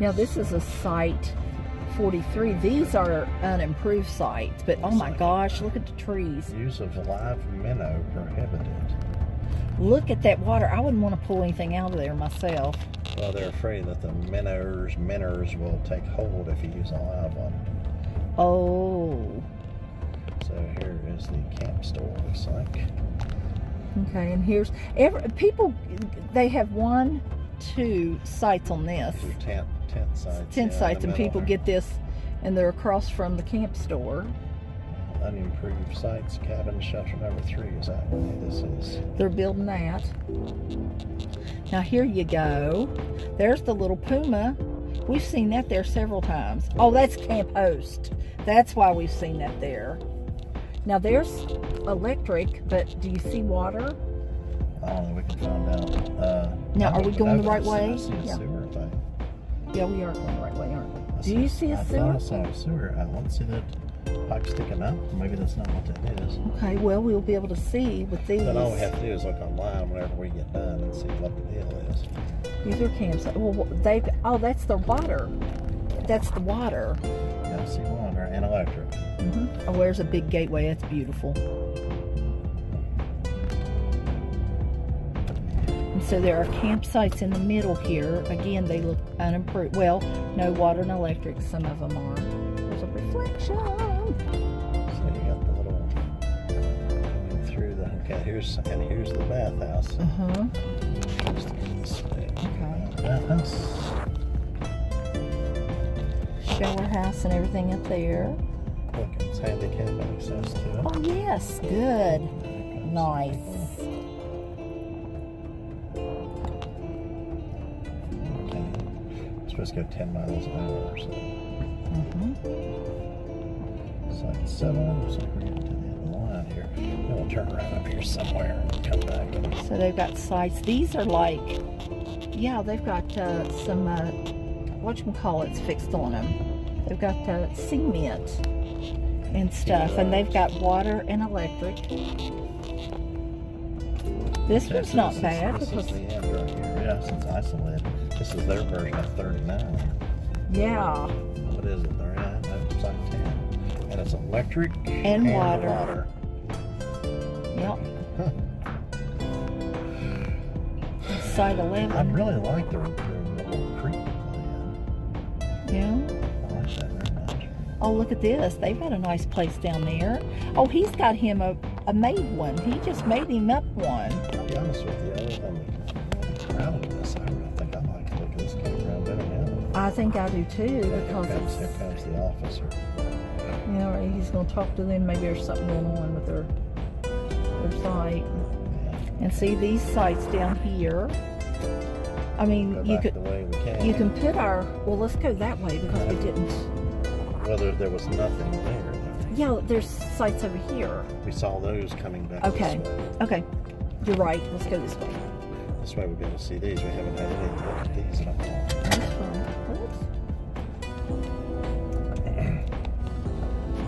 Now this is a site 43. These are unimproved sites, but oh my gosh, look at the trees. Use of live minnow prohibited. Look at that water. I wouldn't want to pull anything out of there myself. Well, they're afraid that the minnows will take hold if you use a live one. Oh. So here is the camp store, it looks like. Okay, and here's people. They have 1, 2 sites on this. Tent sites. Tent sites, and people get this, and they're across from the camp store. Unimproved sites, cabin shelter number 3 is that what this is. They're building that. Now here you go. There's the little puma. We've seen that there several times. Oh, that's Camp Host. That's why we've seen that there. Now there's electric, but do you see water? I don't know. We can find out. Now, are we going the right way? I see a sewer thing. Yeah, we are going the right way, aren't we? Do you see a sewer? I saw a sewer. I don't see that pipe sticking up. Maybe that's not what that is. Okay, well, we'll be able to see with these. Then all we have to do is look online whenever we get done and see what the deal is. These are campsites. Well, oh, that's the water. That's the water. Yeah, I see water and electric. Mm-hmm. Oh, there's a big gateway. That's beautiful. And so there are campsites in the middle here. Again, they look unimproved. Well, no water and electric. Some of them are. There's a reflection. So you got the little coming through the. Okay, here's the bathhouse. Uh-huh. Okay. Bathhouse. Shower house and everything up there. Look, it's handicap access to it. Oh yes, good, nice. Supposed to go 10 miles an hour or so. Mm-hmm. Site 7, so we're getting to the end of the line here. Then we'll turn around up here somewhere and come back. So they've got sites. These are like, yeah, they've got some, whatchamacallit's fixed on them. They've got cement and stuff, and they've got water and electric. This one's not bad. This is the end right here. Yeah, since isolated. This is their version of 39. Yeah. What is it? 39? No, it's like 10. And it's electric and water. Yep. Huh. Side 11. I really like the little creek plan. Yeah. I like that very much. Oh, look at this. They've got a nice place down there. Oh, he's got him a made one. He just made him up one. I'll be honest with you. I think I do too, because here comes the officer. You know, he's going to talk to them. Maybe there's something going on with their site. Yeah. And see these sites down here. I mean, you can put our. Well, let's go that way because we didn't. Well, there was nothing there. Yeah, there's sites over here. We saw those coming back. Okay, this way. Okay, you're right. Let's go this way. This way we'll be able to see these. We haven't had any look at these at all.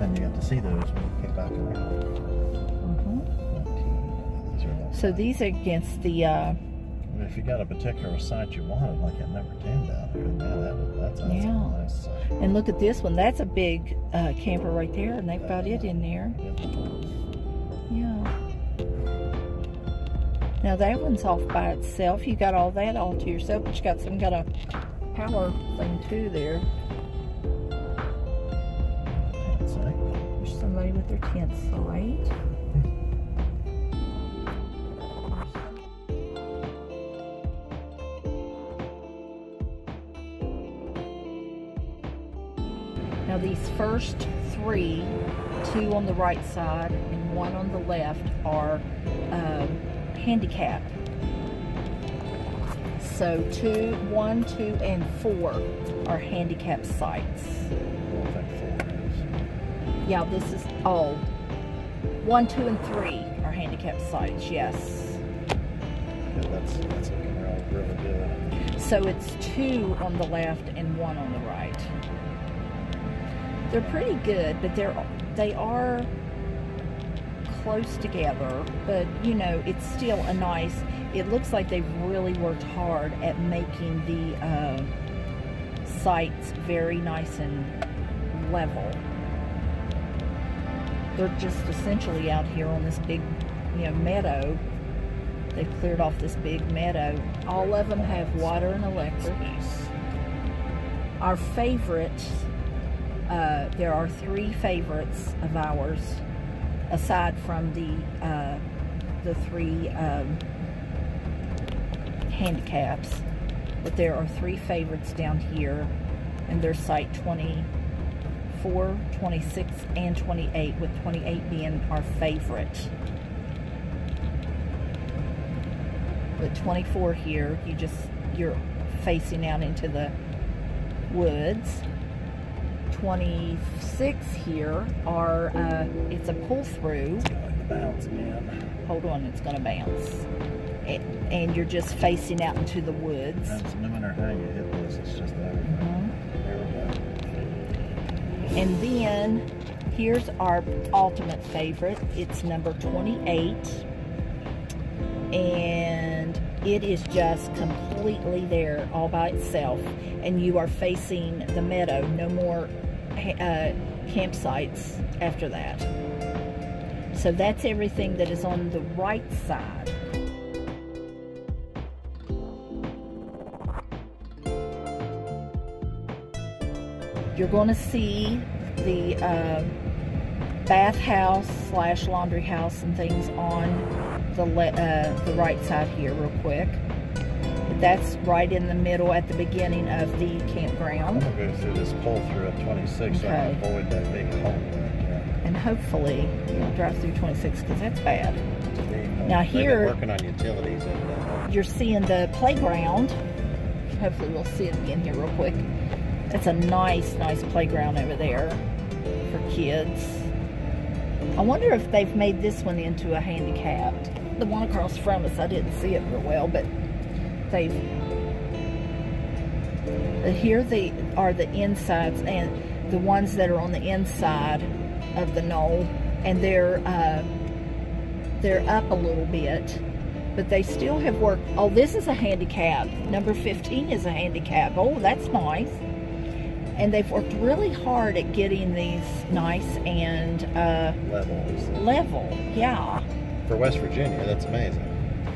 Then you got to see those when you get back around. Mm-hmm. So these are against the. If you got a particular site you wanted, like at number 10 down here, now that's a nice site. And look at this one. That's a big camper right there, and they've got it in there. Yeah. Now that one's off by itself. You got all that all to yourself, but you got some kind of power thing too there. Somebody with their tent site. Now these first 3, 2 on the right side and 1 on the left, are handicap. So 1, 2, and 4 are handicap sites. Yeah, this is, 1, 2, and 3 are handicapped sites, yes. Yeah, that's looking really good. So it's 2 on the left and 1 on the right. They're pretty good, but they are close together, but you know, it's still a nice, it looks like they've really worked hard at making the sights very nice and level. They're just essentially out here on this big, you know, meadow. They've cleared off this big meadow. All of them have water and electric. Our favorites, there are three favorites of ours, aside from the three handicaps. But there are three favorites down here, and they're site 24, 26, and 28, with 28 being our favorite. But 24 here, you're facing out into the woods. 26 here are it's a pull through. It's going to bounce, man. Hold on, it's going to bounce. And you're just facing out into the woods. No matter how you hit this, it's just that. There we go. And then here's our ultimate favorite. It's number 28, and it is just completely there all by itself. And you are facing the meadow. No more campsites after that. So that's everything that is on the right side. You're going to see the bathhouse / laundry house and things on the right side here real quick. That's right in the middle at the beginning of the campground. I'm going to go through this pull through at 26 so I can avoid that big hole right there. And hopefully you'll drive through 26 because that's bad. Now here, working on utilities you're seeing the playground. Hopefully we'll see it again here real quick. It's a nice, nice playground over there for kids. I wonder if they've made this one into a handicapped. The one across from us, I didn't see it real well, but they've... Here they are, the insides, and the ones that are on the inside of the knoll, and they're up a little bit, but they still have work. Oh, this is a handicap. Number 15 is a handicap. Oh, that's nice. And they've worked really hard at getting these nice and level. Yeah. For West Virginia, that's amazing.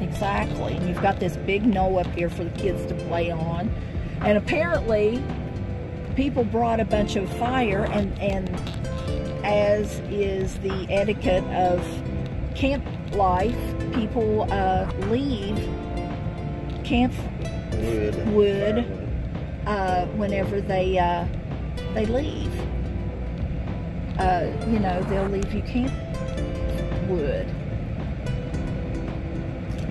Exactly. And you've got this big knoll up here for the kids to play on. And apparently, people brought a bunch of fire, and as is the etiquette of camp life, people leave camp wood. Whenever they leave, you know, they'll leave you camp wood.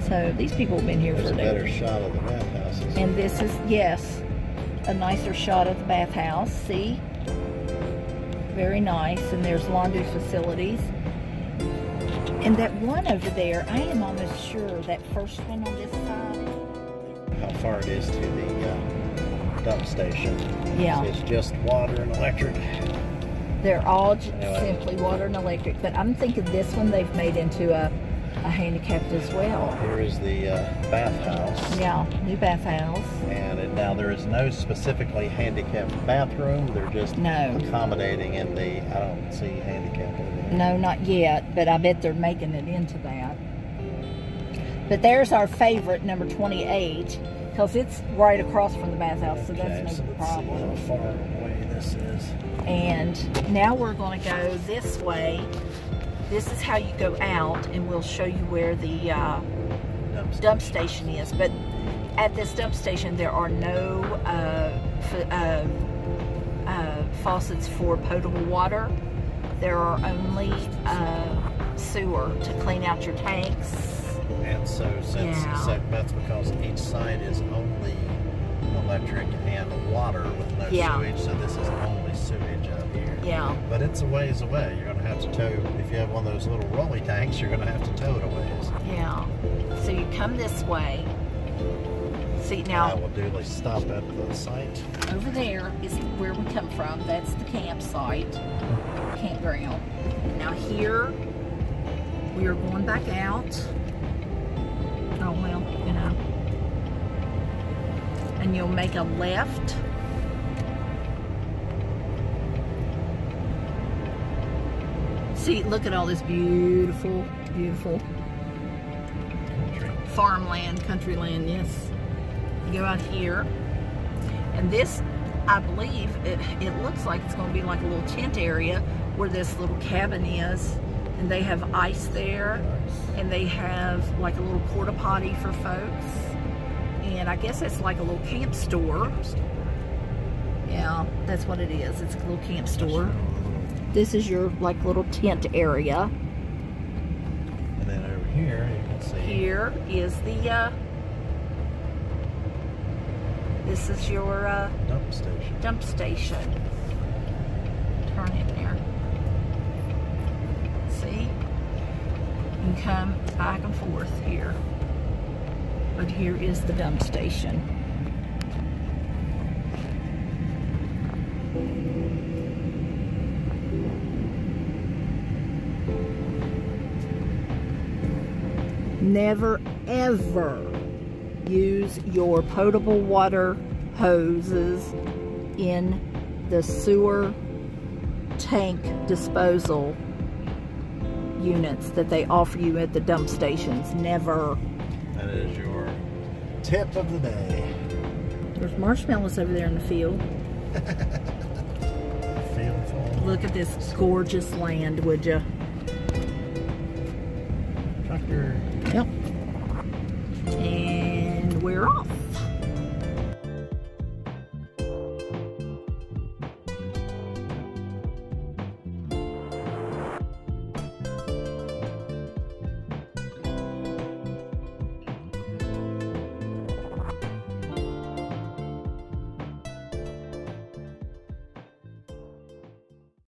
So these people have been here for a better shot of the bathhouse. And this is, yes, a nicer shot of the bathhouse. See, very nice. And there's laundry facilities. And that one over there, I am almost sure that first one on this side. How far it is to the dump station. Yeah. It's just water and electric. They're all simply water and electric, but I'm thinking this one they've made into a handicapped as well. Here is the bathhouse. Yeah, new bathhouse. And now there is no specifically handicapped bathroom. They're just accommodating in the, I don't see handicapped in there. No, not yet, but I bet they're making it into that. But there's our favorite, number 28. Because it's right across from the bathhouse, so that's no problem. Let's see how far away this is. And now we're going to go this way. This is how you go out, and we'll show you where the dump station is. But at this dump station, there are no faucets for potable water. There are only sewer to clean out your tanks. And so since that's because each side is only electric and water with no sewage, so this is only sewage out here. Yeah. But it's a ways away. You're going to have to tow, if you have one of those little rolly tanks, you're going to have to tow it a ways. Yeah. So you come this way. See, now... I will do, let's stop at the site. Over there is where we come from. That's the campsite, campground. Now here, we are going back out. Oh, well, you know, and you'll make a left see, look at all this beautiful, beautiful farmland, country land, yes. You go out here, and this, I believe, it looks like it's going to be like a little tent area where this little cabin is, and they have ice there, and they have like a little porta potty for folks, and I guess it's like a little camp store. Yeah, that's what it is. It's a little camp store. This is your like little tent area. And then over here, you can see. Here is the. This is your dump station. Dump station. Turn in there. See? You can come back and forth here. But here is the dump station. Never, ever use your potable water hoses in the sewer tank disposal units that they offer you at the dump stations. Never. That is your tip of the day. There's marshmallows over there in the field. Look at this gorgeous land, would you? Tractor. Yep. And we're off.